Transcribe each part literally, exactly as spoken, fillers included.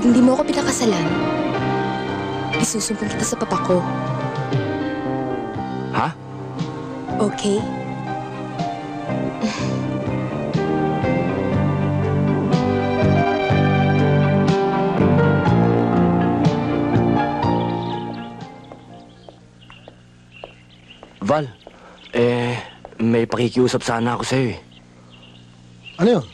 Kapag hindi mo ako pinakasalan, isusumbong kita sa papa ko. Ha? Okay? Val, eh, may pakikiusap sana ako sa'yo eh. Ano yun?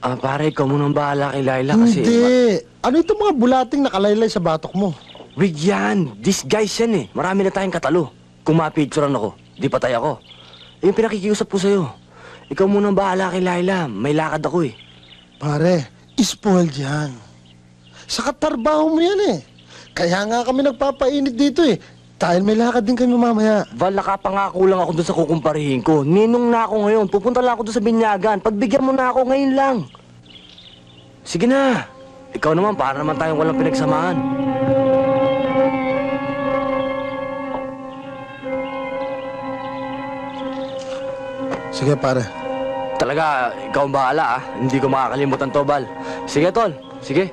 Ah, pare, ikaw mo nang bahala kay Laila kasi... Hindi! Ano itong mga bulating nakalaylay sa batok mo? Wig yan! This guys yan eh. Marami na tayong katalo. Kung mapicturan ako, di patay ako. Eh, yung pinakikiusap ko sa'yo. Ikaw mo nang bahala kay Laila. May lakad ako eh. Pare, ispoiled yan. Sa katarbaho mo yan eh. Kaya nga kami nagpapainit dito eh. Dahil may lakad din kami mamaya. Val, nakapangako lang ako doon sa kukumparihin ko. Ninong na ako ngayon. Pupunta lang ako doon sa Binyagan. Pagbigyan mo na ako ngayon lang. Sige na. Ikaw naman, para naman tayong walang pinagsamahan. Sige, pare. Talaga, ikaw ang bahala ah. Hindi ko makakalimutan to, Val. Sige, tol. Sige.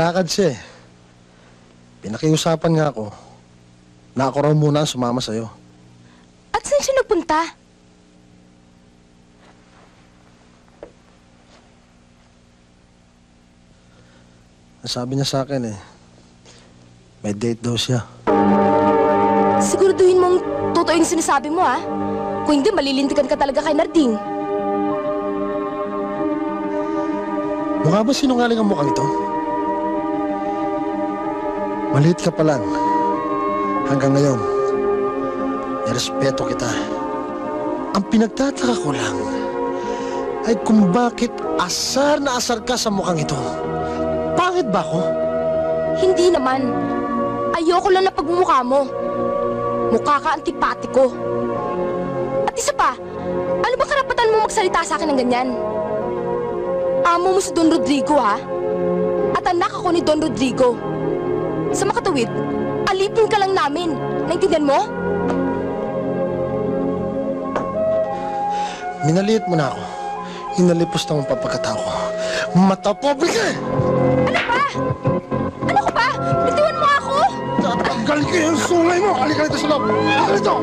Lakad siya eh. Pinakiusapan nga ako na ako raw muna ang sumama sa'yo. At saan siya nagpunta? Nasabi niya sa akin eh, may date daw siya. Siguraduhin mong totoo yung sinasabi mo ah. Kung hindi, malilintikan ka talaga kay Narding. Mukha ba sinungaling ang mukhang ito? Maliit ka pa lang. Hanggang ngayon, nirespeto kita. Ang pinagtataka ko lang ay kung bakit asar na asar ka sa mukhang ito. Pangit ba ako? Hindi naman. Ayoko lang na pagmumukha mo. Mukha ka antipatiko. At isa pa, ano ba karapatan mo magsalita sa akin ng ganyan? Amo mo si Don Rodrigo ha? At anak ako ni Don Rodrigo. Sa makatawid, alipin ka lang namin. Naintindihan mo? Minaliit mo na ako. Inalipos na mong papagkatao ko. Matapobre ka! Ano pa? Ano ko pa? Bitiwan mo ako! Tatanggal ko yung sulay mo! Halika nito sa loob! Halika nito!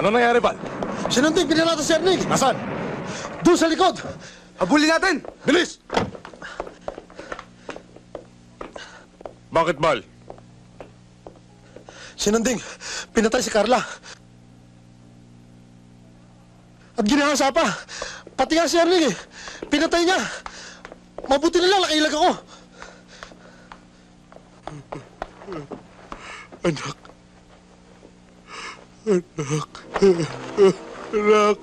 Ano nangyari, Pal? Sinunting pinilata si Ernig. Nasaan? Doon sa likod. Habulin natin! Bilis! Bakit, Pal? Sinunting, pinatay si Carla. At ginahasa pa. Pati nga si Ernig eh. Pinatay niya. Mabuti na lang nakailag ako. Anak. Anak. Anak. Anak.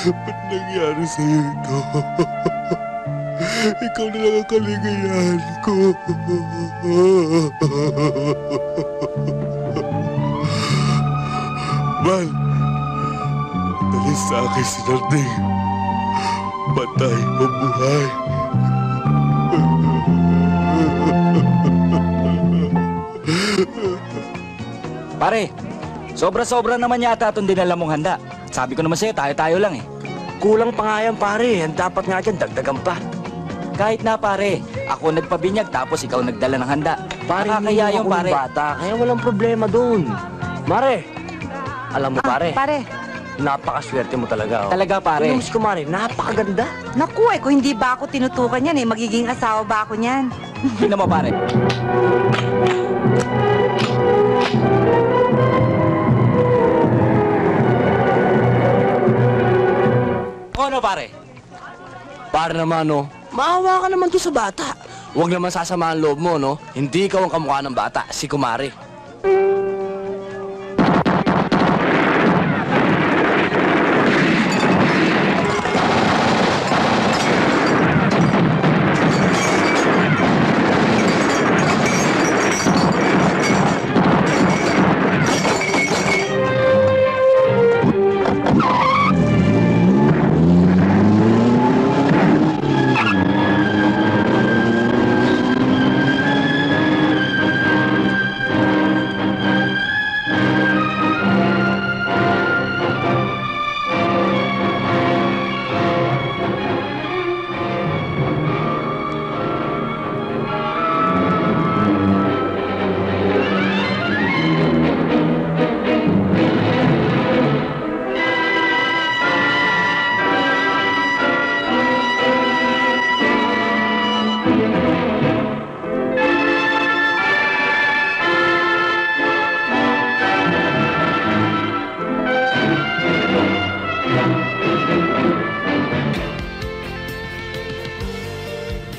Ba't nangyari sa'yo ito? Ikaw na lang ang kaligayahan ko. Mal, dalis sa akin si Narding. Patay o buhay. Pare, sobra-sobra naman yata itong dinala mong handa. Sabi ko naman sa'yo, tayo-tayo lang eh. Kulang pa nga yan, pare. Dapat nga dyan, dagdagan pa. Kahit na, pare. Ako nagpabinyag, tapos ikaw nagdala ng handa. Pare, kaya yung pare. Bata, kaya walang problema doon. Mare, alam mo, pare. Ah, pare. Napakaswerte mo talaga. Oh. Talaga, pare. Inumis ko, Mare. Napakaganda. Naku, eh. Kung hindi ba ako tinutukan yan, eh. Magiging asawa ba ako niyan? Hindi mo, pare. Ano, pare? Pare naman, no? Maawa ka naman doon sa bata. Huwag naman sasama ang loob mo, no? Hindi ikaw ang kamukha ng bata, si Kumari.